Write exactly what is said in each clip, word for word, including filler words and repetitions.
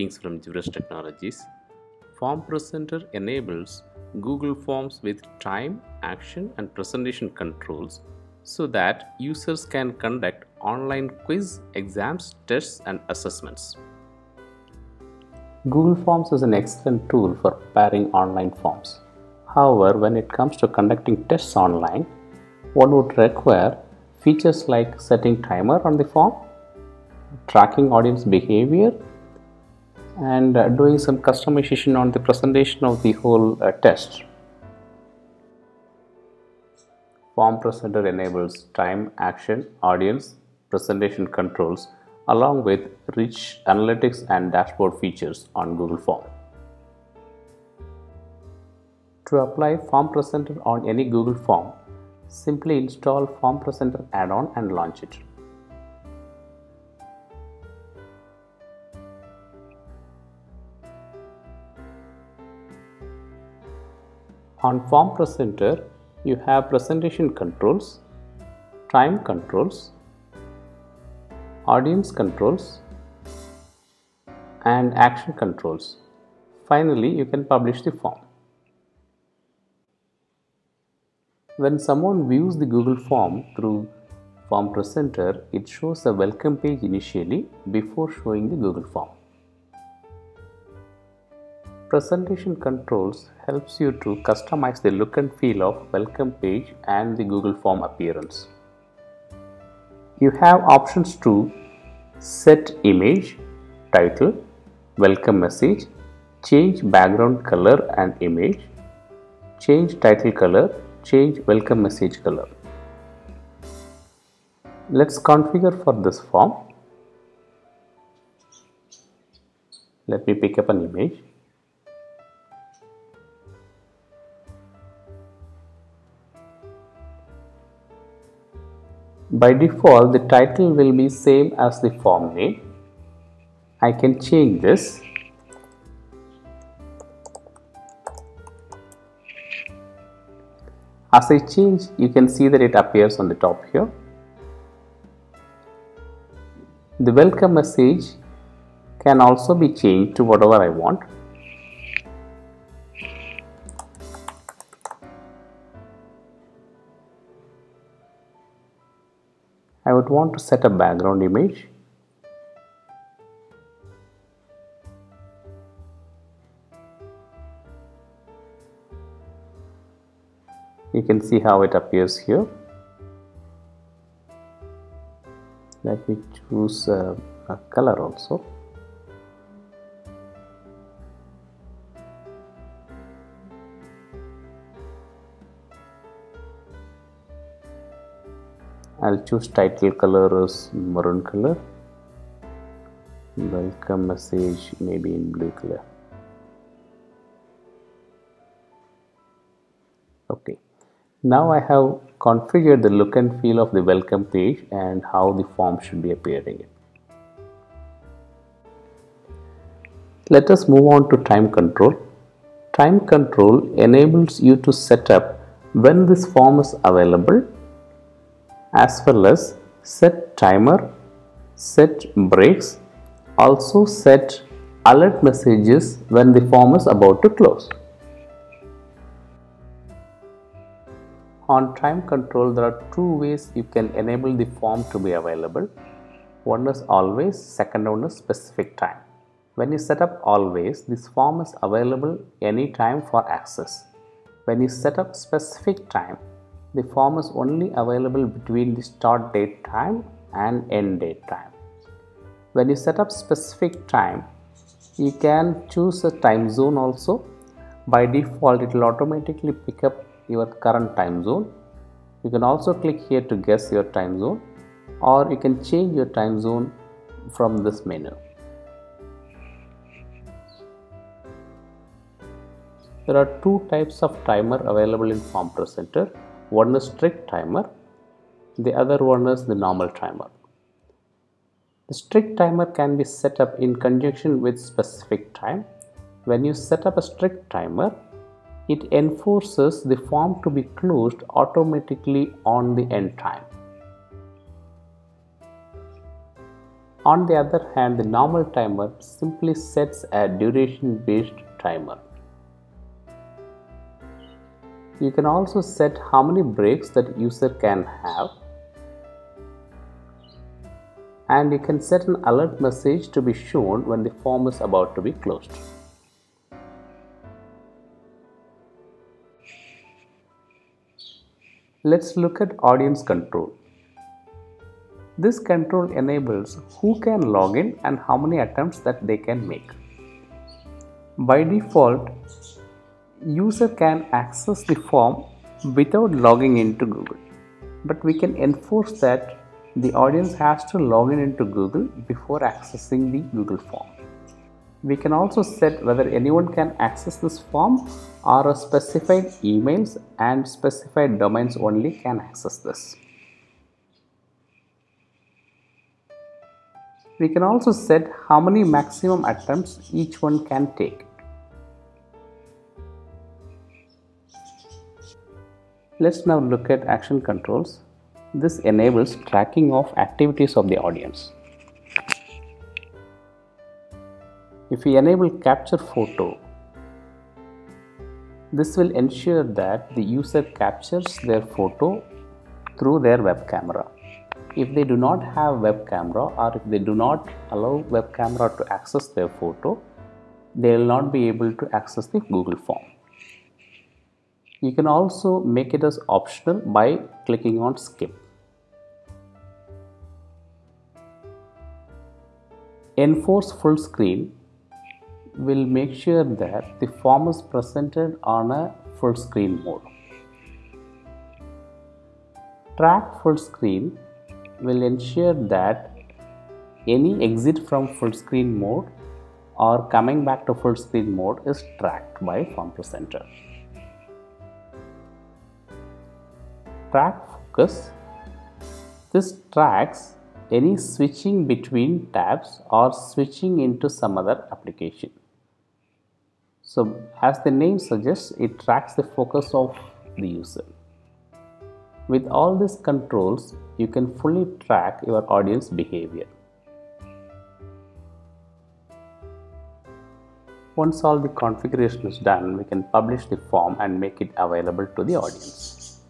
Greetings from Jivrus Technologies. Form Presenter enables Google Forms with time, action, and presentation controls so that users can conduct online quiz, exams, tests, and assessments. Google Forms is an excellent tool for preparing online forms. However, when it comes to conducting tests online, one would require features like setting timer on the form, tracking audience behavior, and uh, doing some customization on the presentation of the whole uh, test. Form Presenter enables time, action, audience, presentation controls along with rich analytics and dashboard features on Google Form. To apply Form Presenter on any Google Form, simply install Form Presenter add-on and launch it. On Form Presenter, you have presentation controls, time controls, audience controls, and action controls. Finally, you can publish the form. When someone views the Google Form through Form Presenter, it shows a welcome page initially before showing the Google Form. Presentation controls helps you to customize the look and feel of welcome page and the Google Form appearance. You have options to set image, title, welcome message, change background color and image, change title color, change welcome message color. Let's configure for this form. Let me pick up an image. By default, the title will be same as the form name. I can change this. As I change, you can see that it appears on the top here. The welcome message can also be changed to whatever I want. I would want to set a background image. You can see how it appears here. Let me choose uh, a color also. I'll choose title color as maroon color. Welcome message maybe in blue color. Okay. Now I have configured the look and feel of the welcome page and how the form should be appearing. Let us move on to time control. Time control enables you to set up when this form is available, as well as set timer, set breaks, also set alert messages when the form is about to close. On time control, there are two ways you can enable the form to be available. One is always, second one is specific time. When you set up always, this form is available anytime for access. When you set up specific time, the form is only available between the start date time and end date time. When you set up specific time, you can choose a time zone also. By default, it will automatically pick up your current time zone. You can also click here to guess your time zone, or you can change your time zone from this menu. There are two types of timer available in Form Presenter. One is strict timer, the other one is the normal timer. The strict timer can be set up in conjunction with specific time. When you set up a strict timer, it enforces the form to be closed automatically on the end time. On the other hand, the normal timer simply sets a duration-based timer. You can also set how many breaks that user can have, and you can set an alert message to be shown when the form is about to be closed. Let's look at audience control. This control enables who can log in and how many attempts that they can make. By default, user can access the form without logging into Google, but we can enforce that the audience has to log in into Google before accessing the Google form. We can also set whether anyone can access this form or a specified emails and specified domains only can access this. We can also set how many maximum attempts each one can take. Let's now look at action controls. This enables tracking of activities of the audience. If we enable capture photo, this will ensure that the user captures their photo through their web camera. If they do not have web camera, or if they do not allow web camera to access their photo, they will not be able to access the Google form. You can also make it as optional by clicking on skip. Enforce full screen will make sure that the form is presented on a full screen mode. Track full screen will ensure that any exit from full screen mode or coming back to full screen mode is tracked by Form Presenter. Track focus. This tracks any switching between tabs or switching into some other application. So, as the name suggests, it tracks the focus of the user. With all these controls, you can fully track your audience behavior. Once all the configuration is done, we can publish the form and make it available to the audience.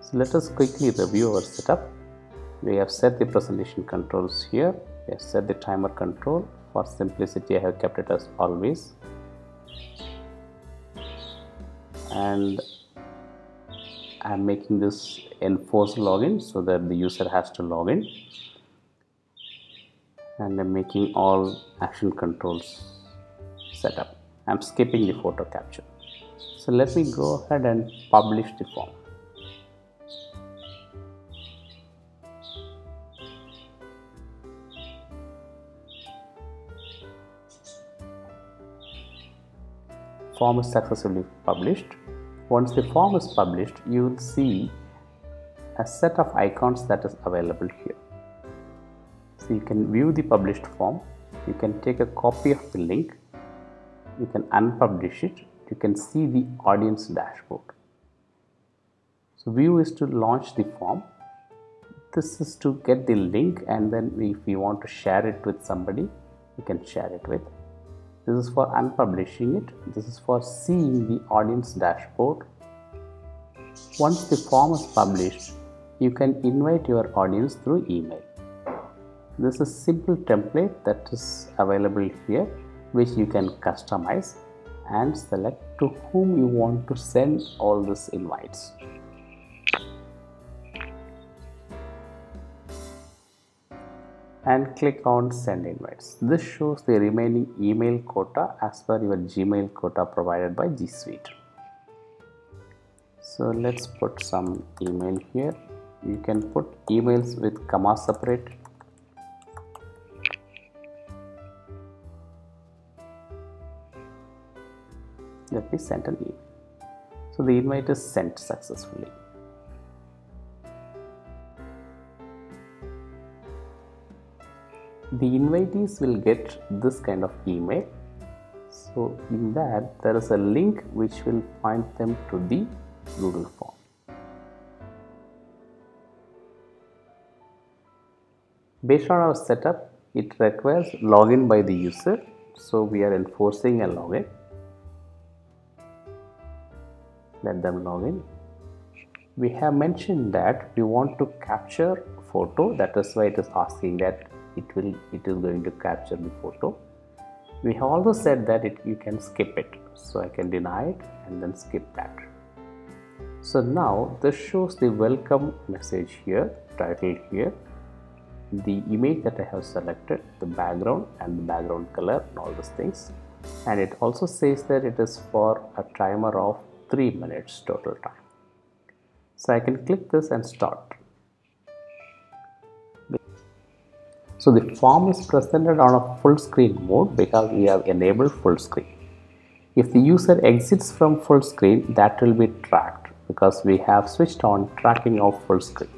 So let us quickly review our setup. We have set the presentation controls here. We have set the timer control. For simplicity, I have kept it as always. And I am making this enforce login so that the user has to log in, and I am making all action controls set up. I am skipping the photo capture. So let me go ahead and publish the form. Form is successfully published. Once the form is published, you will see a set of icons that is available here. So you can view the published form, you can take a copy of the link, you can unpublish it, you can see the audience dashboard. So view is to launch the form, this is to get the link, and then if you want to share it with somebody, you can share it with. This is for unpublishing it. This is for seeing the audience dashboard. Once the form is published, you can invite your audience through email. This is a simple template that is available here, which you can customize and select to whom you want to send all these invites. And click on send invites. This shows the remaining email quota as per your Gmail quota provided by G Suite. So let's put some email here. You can put emails with comma separate. Let me send an email. So the invite is sent successfully. The invitees will get this kind of email. So in that, there is a link which will point them to the Google form. Based on our setup, it requires login by the user, so we are enforcing a login. Let them log in. We have mentioned that we want to capture photo, that is why it is asking that it will it is going to capture the photo. We have also said that it you can skip it, so I can deny it and then skip that. So now this shows the welcome message here, title here, the image that I have selected, the background and the background color and all those things, and it also says that it is for a timer of three minutes total time. So I can click this and start. So the form is presented on a full screen mode because we have enabled full screen. If the user exits from full screen, that will be tracked because we have switched on tracking of full screen.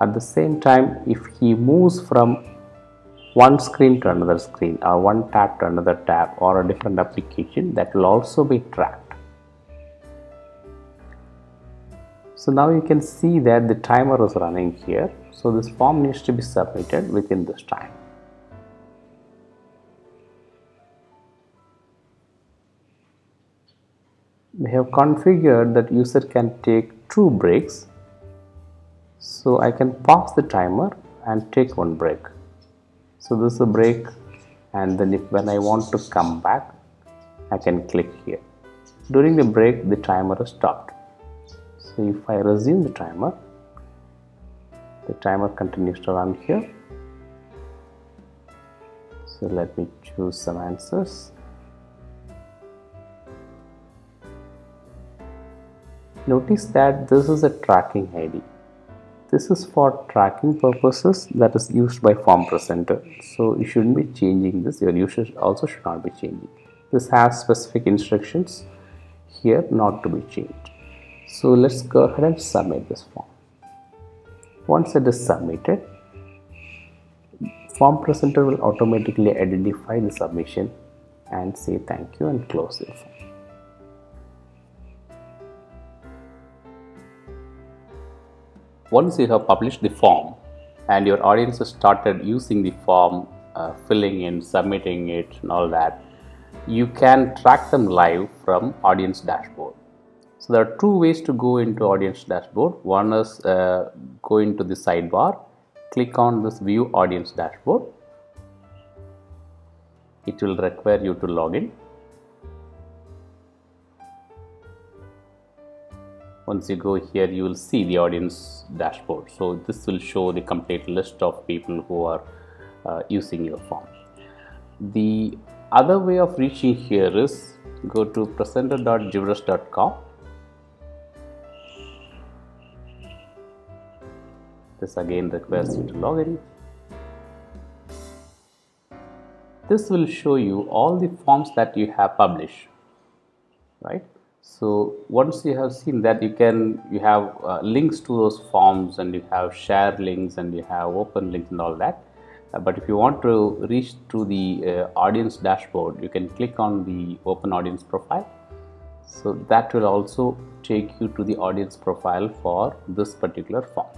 At the same time, if he moves from one screen to another screen or one tab to another tab or a different application, that will also be tracked. So now you can see that the timer is running here. So this form needs to be submitted within this time. We have configured that user can take two breaks. So I can pause the timer and take one break. So this is a break, and then if when I want to come back, I can click here. During the break, the timer is stopped. So if I resume the timer, the timer continues to run here. So let me choose some answers. Notice that this is a tracking I D. This is for tracking purposes that is used by Form Presenter. So you shouldn't be changing this. Your user also should not be changing. This has specific instructions here not to be changed. So let's go ahead and submit this form. Once it is submitted, Form Presenter will automatically identify the submission and say thank you and close the form. Once you have published the form and your audience has started using the form, uh, filling in, submitting it and all that, you can track them live from audience dashboard. So there are two ways to go into audience dashboard. One is uh, go into the sidebar, click on this view audience dashboard. It will require you to log in. Once you go here, you will see the audience dashboard. So this will show the complete list of people who are uh, using your form. The other way of reaching here is go to presenter dot jivrus dot com. This again requires you to log in. This will show you all the forms that you have published, right? So once you have seen that, you can you have uh, links to those forms, and you have share links, and you have open links and all that. Uh, but if you want to reach to the uh, audience dashboard, you can click on the open audience profile. So that will also take you to the audience profile for this particular form.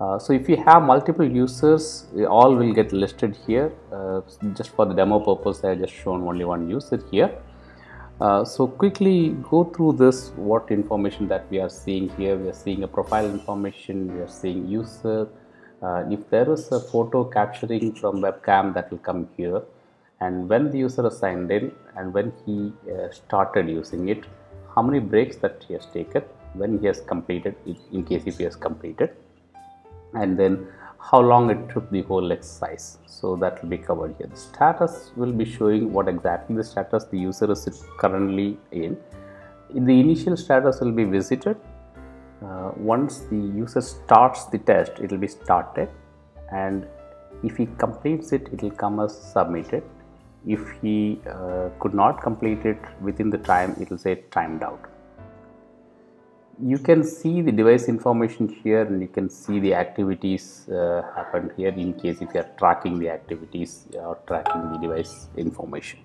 Uh, so if you have multiple users, all will get listed here. Uh, just for the demo purpose, I have just shown only one user here. Uh, so quickly go through this, what information that we are seeing here. We are seeing a profile information, we are seeing user. Uh, if there is a photo capturing from webcam, that will come here. And when the user is signed in and when he uh, started using it, how many breaks that he has taken, when he has completed, in case if he has completed. And then how long it took the whole exercise, so that will be covered here. The status will be showing what exactly the status the user is currently in. The initial status will be visited. Uh, once the user starts the test, it will be started, and if he completes it, it will come as submitted. If he uh, could not complete it within the time, it will say timed out. You can see the device information here, and you can see the activities uh, happened here in case if you are tracking the activities or tracking the device information.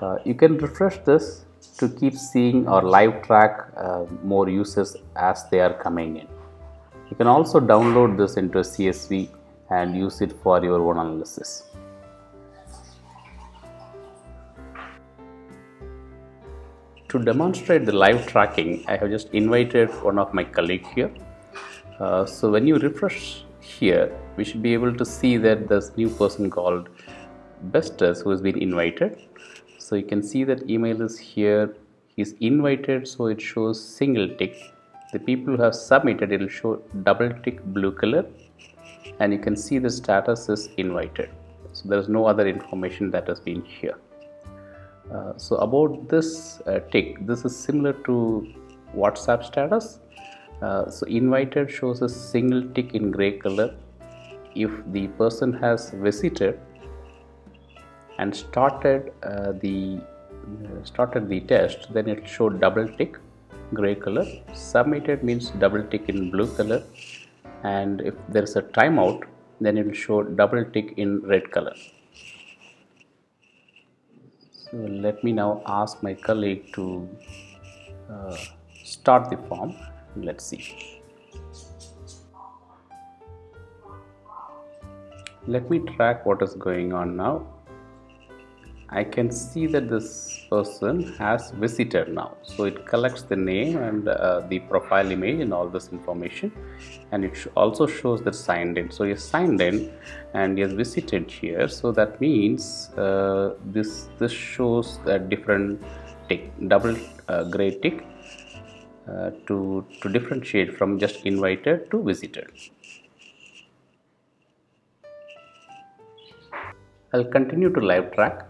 Uh, you can refresh this to keep seeing or live track uh, more users as they are coming in. You can also download this into a C S V and use it for your own analysis. To demonstrate the live tracking, I have just invited one of my colleagues here. Uh, so when you refresh here, we should be able to see that this new person called Bestus who has been invited. So you can see that email is here. He's invited, so it shows single tick. The people who have submitted, it will show double tick blue color, and you can see the status is invited. So there is no other information that has been here. Uh, so about this uh, tick, this is similar to WhatsApp status. Uh, so invited shows a single tick in gray color if the person has visited and started uh, the uh, started the test, then it showed double tick gray color. Submitted means double tick in blue color, and if there is a timeout, then it will show double tick in red color. So let me now ask my colleague to uh, start the form. Let's see. Let me track what is going on now. I can see that this person has visited now. So it collects the name and uh, the profile image and all this information, and it sh also shows that signed in. So he has signed in and he has visited here. So that means uh, this this shows a different tick, double uh, gray tick uh, to to differentiate from just invited to visited. I'll continue to live track.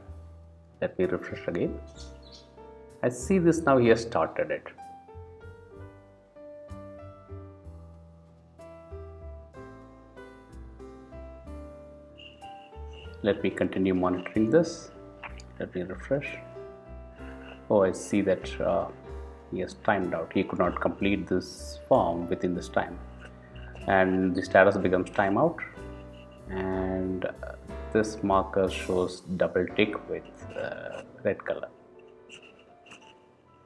Let me refresh again. I see this now, he has started it. Let me continue monitoring this. Let me refresh. Oh, I see that uh, he has timed out. He could not complete this form within this time. And the status becomes timeout. And uh, this marker shows double tick with uh, red color.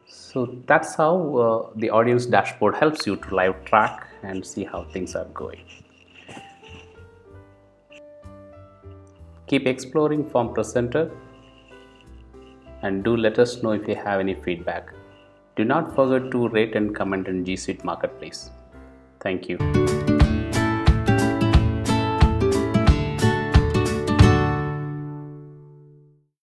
So that's how uh, the audience dashboard helps you to live track and see how things are going. Keep exploring Form Presenter and do let us know if you have any feedback. Do not forget to rate and comment in G Suite Marketplace. Thank you.